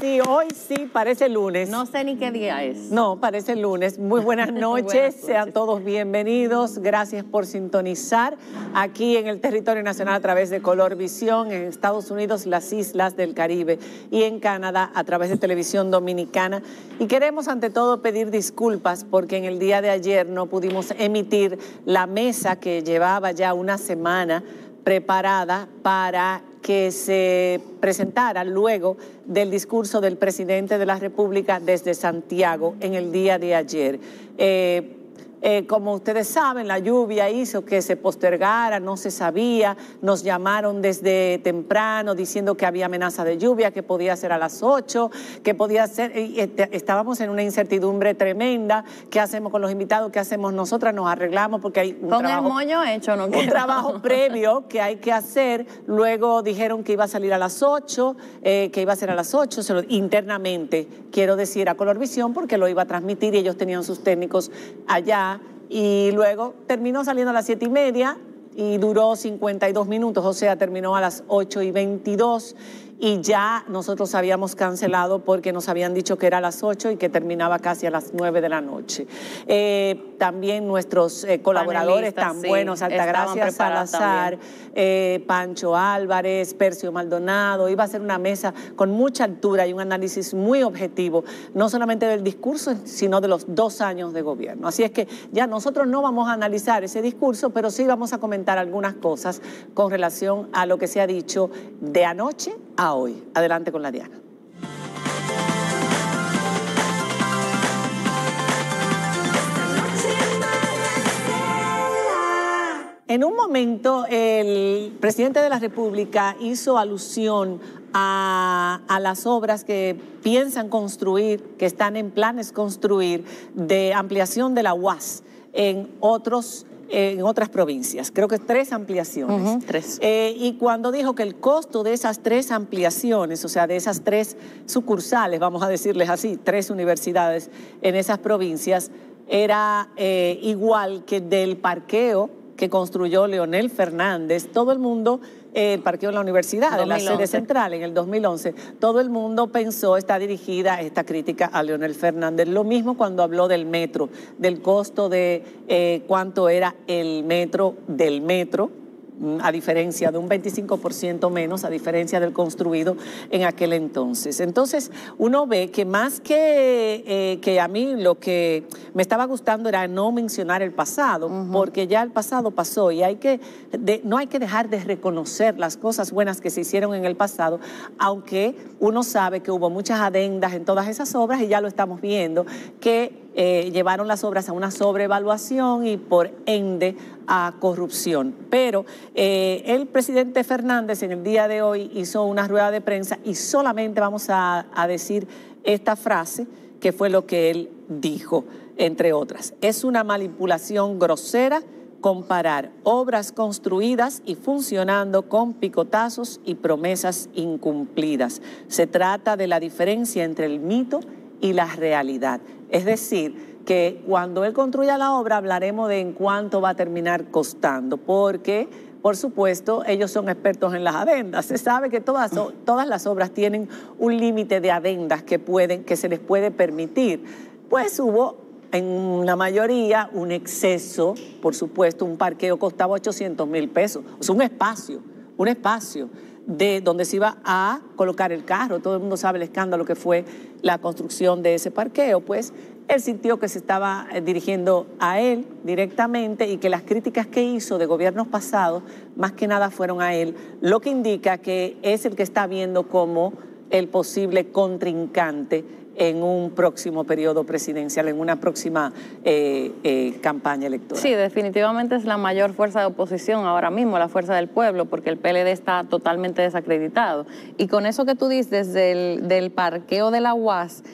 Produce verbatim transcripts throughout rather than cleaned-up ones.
sí, hoy sí, parece lunes. No sé ni qué día es. No, parece lunes. Muy buenas noches, buenas noches. Sean todos bienvenidos. Gracias por sintonizar aquí en el territorio nacional a través de Color Visión, en Estados Unidos, las Islas del Caribe y en Canadá a través de Televisión Dominicana. Y queremos ante todo pedir disculpas porque en el día de ayer no pudimos emitir la mesa que llevaba ya una semana preparada para que se presentara luego del discurso del presidente de la República desde Santiago en el día de ayer. Eh, eh, como ustedes saben, la lluvia hizo que se postergara, no se sabía, nos llamaron desde temprano diciendo que había amenaza de lluvia, que podía ser a las ocho, que podía ser... Estábamos en una incertidumbre tremenda, ¿qué hacemos con los invitados? ¿Qué hacemos nosotras? Nos arreglamos porque hay un con trabajo... Con el moño hecho, no quiero. Un trabajo previo que hay que hacer. Luego dijeron que iba a salir a las ocho, eh, que iba a ser a las ocho, se lo, internamente, quiero decir, a Color Visión, porque lo iba a transmitir y ellos tenían sus técnicos allá. Y luego terminó saliendo a las siete y media y duró cincuenta y dos minutos, o sea, terminó a las ocho y veintidós. Y ya nosotros habíamos cancelado porque nos habían dicho que era a las ocho y que terminaba casi a las nueve de la noche. Eh, también nuestros eh, colaboradores tan sí, buenos, Altagracia Salazar, eh, Pancho Álvarez, Percio Maldonado, iba a ser una mesa con mucha altura y un análisis muy objetivo, no solamente del discurso, sino de los dos años de gobierno. Así es que ya nosotros no vamos a analizar ese discurso, pero sí vamos a comentar algunas cosas con relación a lo que se ha dicho de anoche a hoy. Adelante con la Diana. En un momento el presidente de la República hizo alusión a, a las obras que piensan construir, que están en planes construir, de ampliación de la U A S en otros en otras provincias, creo que tres ampliaciones. Uh-huh, tres. Eh, y cuando dijo que el costo de esas tres ampliaciones, o sea, de esas tres sucursales, vamos a decirles así, tres universidades en esas provincias, era eh, igual que del parqueo que construyó Leonel Fernández, todo el mundo... El parqueo de la universidad, en la sede central, en el dos mil once, todo el mundo pensó, está dirigida esta crítica a Leonel Fernández. Lo mismo cuando habló del metro, del costo de eh, cuánto era el metro del metro, a diferencia de un veinticinco por ciento menos, a diferencia del construido en aquel entonces. Entonces, uno ve que más que, eh, que a mí lo que me estaba gustando era no mencionar el pasado, uh-huh, porque ya el pasado pasó y hay que de, no hay que dejar de reconocer las cosas buenas que se hicieron en el pasado, aunque uno sabe que hubo muchas adendas en todas esas obras y ya lo estamos viendo, que... Eh, llevaron las obras a una sobrevaluación y por ende a corrupción. Pero eh, el presidente Fernández en el día de hoy hizo una rueda de prensa y solamente vamos a, a decir esta frase que fue lo que él dijo, entre otras. Es una manipulación grosera comparar obras construidas y funcionando con picotazos y promesas incumplidas. Se trata de la diferencia entre el mito y la realidad. Es decir, que cuando él construya la obra hablaremos de en cuánto va a terminar costando, porque, por supuesto, ellos son expertos en las adendas. Se sabe que todas, todas las obras tienen un límite de adendas que, pueden, que se les puede permitir. Pues hubo... en la mayoría, un exceso, por supuesto, un parqueo costaba ochocientos mil pesos. O sea, un espacio, un espacio de donde se iba a colocar el carro. Todo el mundo sabe el escándalo que fue la construcción de ese parqueo. Pues él sintió que se estaba dirigiendo a él directamente y que las críticas que hizo de gobiernos pasados, más que nada fueron a él, lo que indica que es el que está viendo como el posible contrincante en un próximo periodo presidencial, en una próxima eh, eh, campaña electoral. Sí, definitivamente es la mayor fuerza de oposición ahora mismo, la Fuerza del Pueblo, porque el P L D está totalmente desacreditado. Y con eso que tú dices del, del parqueo de la U A S,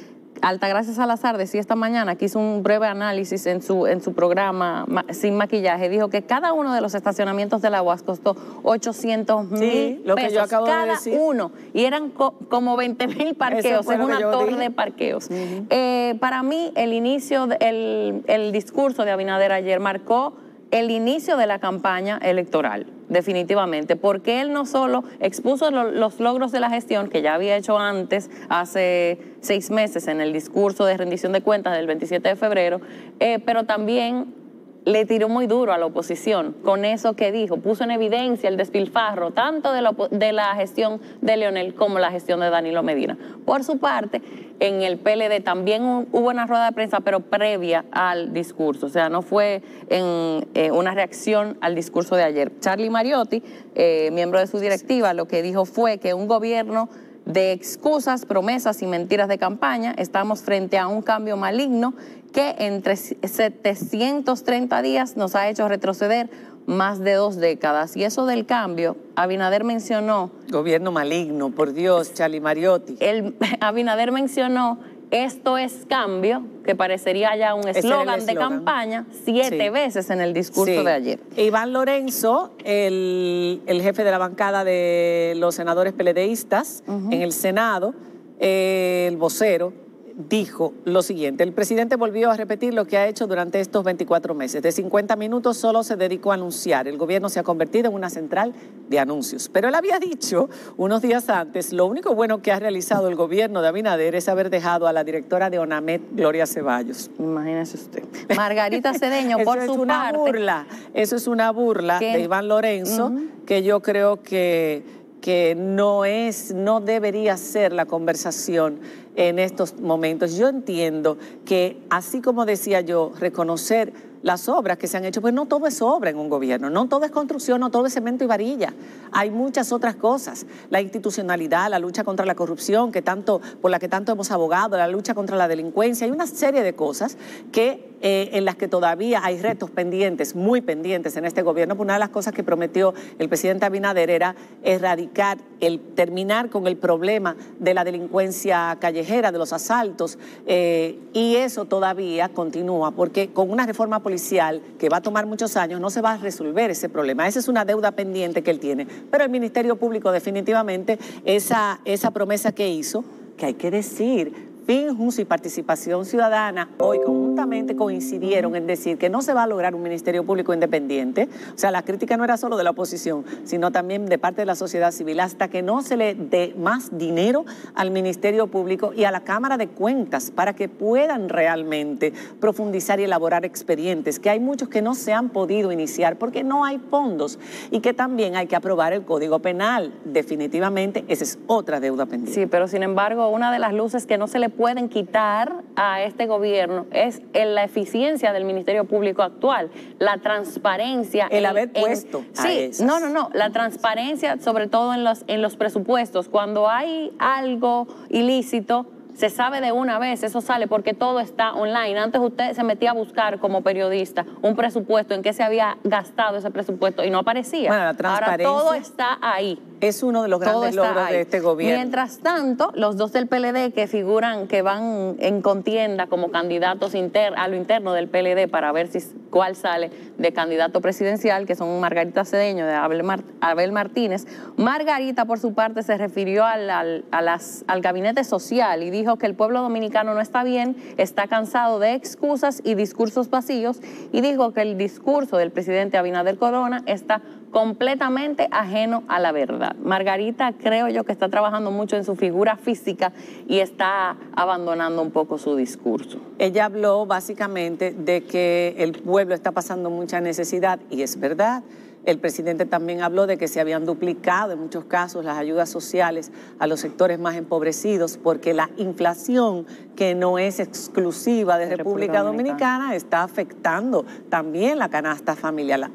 Altagracia Salazar decía esta mañana que hizo un breve análisis en su, en su programa Sin Maquillaje, dijo que cada uno de los estacionamientos de la U A S costó ochocientos mil pesos, cada uno, y eran co como veinte mil parqueos, es una torre de parqueos. Uh-huh. eh, para mí el inicio, de, el, el discurso de Abinader ayer marcó el inicio de la campaña electoral, definitivamente, porque él no solo expuso lo, los logros de la gestión que ya había hecho antes, hace seis meses en el discurso de rendición de cuentas del veintisiete de febrero, eh, pero también le tiró muy duro a la oposición con eso que dijo, puso en evidencia el despilfarro tanto de la, de la gestión de Leonel como la gestión de Danilo Medina. Por su parte, en el P L D también hubo una rueda de prensa, pero previa al discurso, o sea, no fue en eh, una reacción al discurso de ayer. Charlie Mariotti, eh, miembro de su directiva, lo que dijo fue que un gobierno de excusas, promesas y mentiras de campaña, estamos frente a un cambio maligno que entre setecientos treinta días nos ha hecho retroceder más de dos décadas. Y eso del cambio, Abinader mencionó... Gobierno maligno, por Dios, Charlie Mariotti. El, Abinader mencionó, esto es cambio, que parecería ya un eslogan de campaña, siete sí. veces en el discurso sí. de ayer. Iván Lorenzo, el, el jefe de la bancada de los senadores peledeístas uh-huh. en el Senado, eh, el vocero, dijo lo siguiente: el presidente volvió a repetir lo que ha hecho durante estos veinticuatro meses. De cincuenta minutos solo se dedicó a anunciar. El gobierno se ha convertido en una central de anuncios. Pero él había dicho unos días antes, lo único bueno que ha realizado el gobierno de Abinader es haber dejado a la directora de Onamet, Gloria Ceballos. Imagínese usted. Margarita Cedeño, por su parte. Eso es una burla. Eso es una burla de Iván Lorenzo, uh-huh. que yo creo que... que no es, no debería ser la conversación en estos momentos. Yo entiendo que, así como decía yo, reconocer las obras que se han hecho, pues no todo es obra en un gobierno, no todo es construcción, no todo es cemento y varilla. Hay muchas otras cosas, la institucionalidad, la lucha contra la corrupción, que tanto, por la que tanto hemos abogado, la lucha contra la delincuencia, hay una serie de cosas que... Eh, en las que todavía hay retos pendientes, muy pendientes en este gobierno. Una de las cosas que prometió el presidente Abinader era erradicar, el, terminar con el problema de la delincuencia callejera, de los asaltos, eh, y eso todavía continúa, porque con una reforma policial que va a tomar muchos años no se va a resolver ese problema. Esa es una deuda pendiente que él tiene. Pero el Ministerio Público, definitivamente, esa, esa promesa que hizo, que hay que decir... Finjus y Participación Ciudadana hoy conjuntamente coincidieron en decir que no se va a lograr un Ministerio Público independiente. O sea, la crítica no era solo de la oposición, sino también de parte de la sociedad civil, hasta que no se le dé más dinero al Ministerio Público y a la Cámara de Cuentas para que puedan realmente profundizar y elaborar expedientes, que hay muchos que no se han podido iniciar porque no hay fondos, y que también hay que aprobar el Código Penal. Definitivamente, esa es otra deuda pendiente. Sí, pero sin embargo, una de las luces que no se le pueden quitar a este gobierno es en la eficiencia del Ministerio Público actual, la transparencia. El en, haber puesto en, a sí, esas. No, no, no, la transparencia sobre todo en los, en los presupuestos. Cuando hay algo ilícito, se sabe de una vez, eso sale porque todo está online. Antes usted se metía a buscar como periodista un presupuesto, en qué se había gastado ese presupuesto y no aparecía. Bueno, la transparencia. Ahora todo está ahí. Es uno de los grandes logros de este gobierno. Mientras tanto, los dos del P L D que figuran, que van en contienda como candidatos inter, a lo interno del P L D para ver si cuál sale de candidato presidencial, que son Margarita Cedeño de Abel, Mart, Abel Martínez. Margarita, por su parte, se refirió al, al, a las, al gabinete social y dijo que el pueblo dominicano no está bien, está cansado de excusas y discursos vacíos, y dijo que el discurso del presidente Abinader Corona está completamente ajeno a la verdad. Margarita, creo yo que está trabajando mucho en su figura física y está abandonando un poco su discurso. Ella habló básicamente de que el pueblo está pasando mucha necesidad, y es verdad. El presidente también habló de que se habían duplicado en muchos casos las ayudas sociales a los sectores más empobrecidos, porque la inflación, que no es exclusiva de República Dominicana, está afectando también la canasta familiar.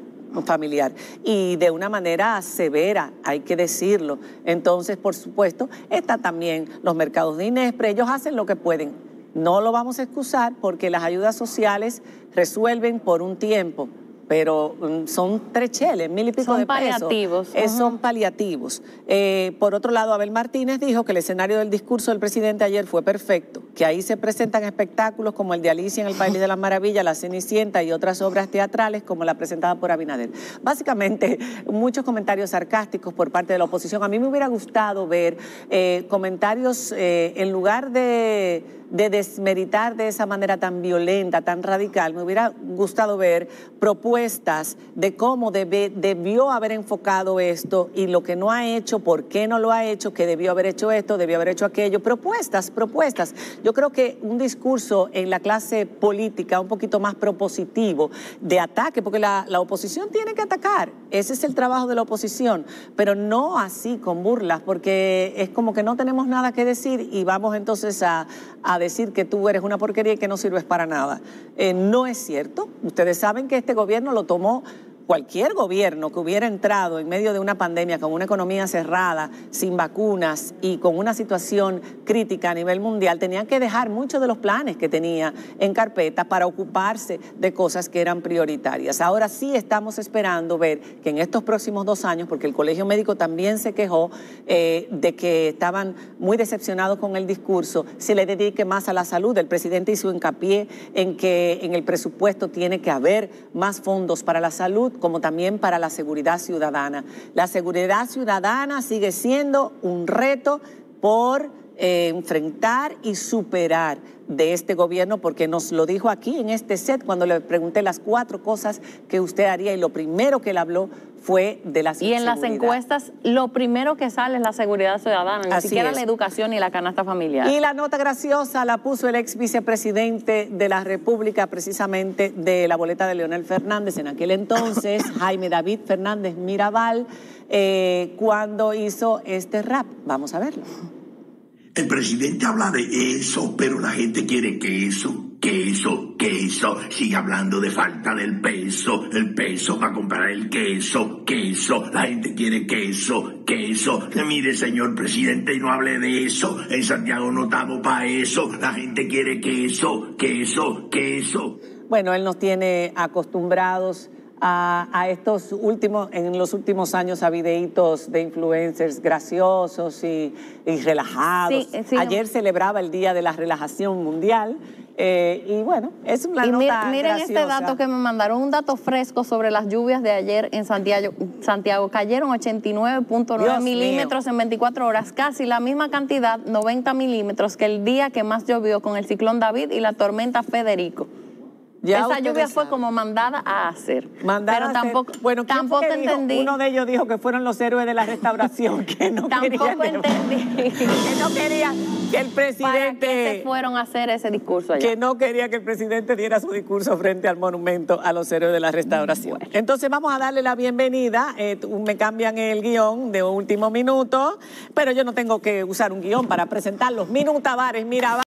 familiar y de una manera severa, hay que decirlo. Entonces, por supuesto, están también los mercados de Inespre, ellos hacen lo que pueden. No lo vamos a excusar porque las ayudas sociales resuelven por un tiempo, pero son tres cheles, mil y pico de pesos. Son paliativos. Eh, son paliativos. Eh, por otro lado, Abel Martínez dijo que el escenario del discurso del presidente ayer fue perfecto, que ahí se presentan espectáculos como el de Alicia en el País de las Maravillas, La Cenicienta y otras obras teatrales como la presentada por Abinader. Básicamente, muchos comentarios sarcásticos por parte de la oposición. A mí me hubiera gustado ver eh, comentarios eh, en lugar de... de desmeritar de esa manera tan violenta, tan radical. Me hubiera gustado ver propuestas de cómo debe, debió haber enfocado esto y lo que no ha hecho, por qué no lo ha hecho, que debió haber hecho esto, debió haber hecho aquello. Propuestas, propuestas. Yo creo que un discurso en la clase política un poquito más propositivo de ataque, porque la, la oposición tiene que atacar. Ese es el trabajo de la oposición, pero no así con burlas, porque es como que no tenemos nada que decir y vamos entonces a, a decir que tú eres una porquería y que no sirves para nada. Eh, no es cierto. Ustedes saben que este gobierno lo tomó, cualquier gobierno que hubiera entrado en medio de una pandemia con una economía cerrada, sin vacunas y con una situación crítica a nivel mundial, tenían que dejar muchos de los planes que tenía en carpeta para ocuparse de cosas que eran prioritarias. Ahora sí estamos esperando ver que en estos próximos dos años, porque el Colegio Médico también se quejó eh, de que estaban muy decepcionados con el discurso, se le dedique más a la salud. El presidente hizo hincapié en que en el presupuesto tiene que haber más fondos para la salud, como también para la seguridad ciudadana. La seguridad ciudadana sigue siendo un reto por eh, enfrentar y superar de este gobierno, porque nos lo dijo aquí en este set cuando le pregunté las cuatro cosas que usted haría y lo primero que él habló fue de la seguridad. Y en las encuestas lo primero que sale es la seguridad ciudadana, ni siquiera la educación y la canasta familiar. Y la nota graciosa la puso el ex vicepresidente de la República, precisamente de la boleta de Leonel Fernández en aquel entonces, Jaime David Fernández Mirabal, eh, cuando hizo este rap. Vamos a verlo. El presidente habla de eso, pero la gente quiere que eso, que eso, que eso. Sigue hablando de falta del peso, el peso para comprar el queso, queso. La gente quiere queso, queso. Mire, señor presidente, y no hable de eso. En Santiago no estamos para eso. La gente quiere queso, queso, queso. Bueno, él nos tiene acostumbrados A, a estos últimos, en los últimos años, a videitos de influencers graciosos y, y relajados. Sí, sí. Ayer celebraba el Día de la Relajación Mundial. Eh, y bueno, es una y nota graciosa. Miren este dato que me mandaron, un dato fresco sobre las lluvias de ayer en Santiago. Santiago cayeron ochenta y nueve punto nueve milímetros mío. en veinticuatro horas, casi la misma cantidad, noventa milímetros, que el día que más llovió con el ciclón David y la tormenta Federico. Ya esa lluvia saben. fue como mandada a hacer. Mandada pero a hacer. Tampoco, bueno, tampoco entendí. Dijo, uno de ellos dijo que fueron los héroes de la restauración, que no Tampoco entendí. Que no quería que el presidente... ¿Para qué se fueron a hacer ese discurso allá? Que no quería que el presidente diera su discurso frente al monumento a los héroes de la restauración. Bueno. Entonces vamos a darle la bienvenida. Eh, me cambian el guión de último minuto, pero yo no tengo que usar un guión para presentarlos. Minu Tavares, mira...